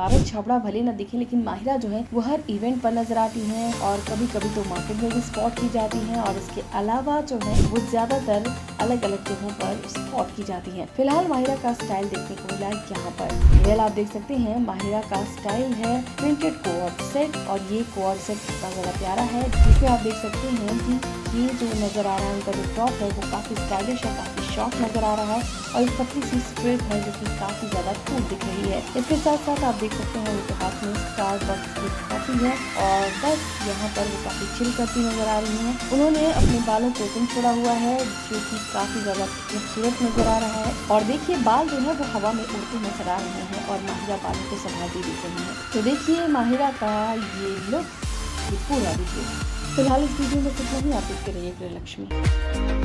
पारो छाबड़ा भले न दिखे, लेकिन माहिरा जो है वो हर इवेंट पर नजर आती है और कभी कभी तो मार्केट में भी स्पॉट की जाती है और इसके अलावा जो है वो ज्यादातर अलग अलग जगहों पर स्पॉट की जाती है। फिलहाल माहिरा का स्टाइल देखने को मिला यहाँ पर। रियल आप देख सकते हैं माहिरा का स्टाइल है प्रिंटेड कोट सेट और ये कोट सेट कितना ज्यादा प्यारा है, जिसमें आप देख सकते हैं कि ये जो नजर आ रहा है उनका जो टॉप है वो काफी स्टाइलिश है, काफी शॉर्ट नजर आ रहा है और एक पतली सी स्ट्रिप है जो कि काफी ज्यादा कूल दिख रही है। इसके साथ साथ आप देख सकते हैं उनके हाथ में स्टारबक्स की कॉफी है और बस यहाँ पर वो काफी चिल करती नजर आ रही है। उन्होंने अपने बालों को पिन छोड़ा हुआ है जो की काफी ज्यादा खूबसूरत नजर आ रहा है और देखिए बाल जो है वो हवा में उड़ते नजर आ रहे हैं और माहिरा बालों को संभालती दिख रही है। तो देखिए माहिरा का ये लुक पूरा दिख रहा है। फिलहाल इस वीडियो में कुछ नहीं, आप देखते रहिए गृहलक्ष्मी।